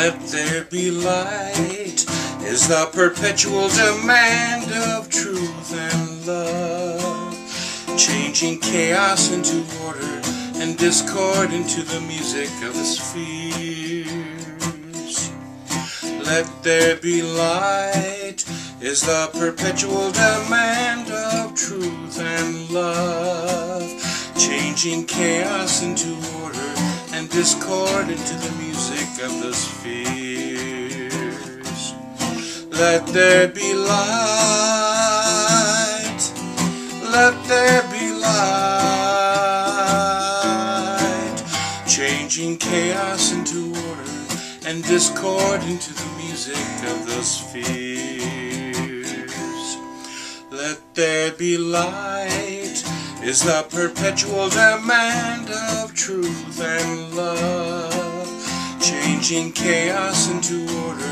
let there be light is the perpetual demand of truth and love, changing chaos into order and discord into the music of the spheres. Let there be light is the perpetual demand of truth and love, changing chaos into order and discord into the music of the spheres. Let there be light, let there be light, changing chaos into order and discord into the music of the spheres. Let there be light is the perpetual demand of truth and love, changing chaos into order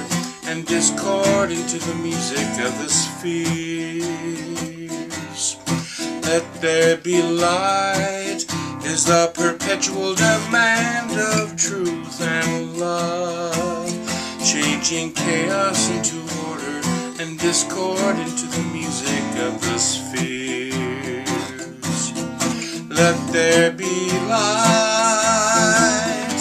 and discord into the music of the spheres. Let there be light is the perpetual demand of truth and love, changing chaos into order and discord into the music of the spheres. Let there be light,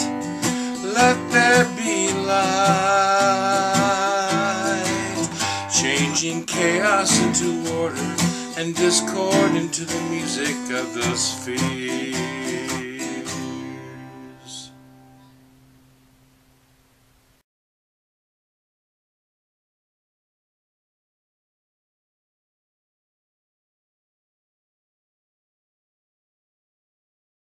let there be light, changing chaos into order and discord into the music of the spheres.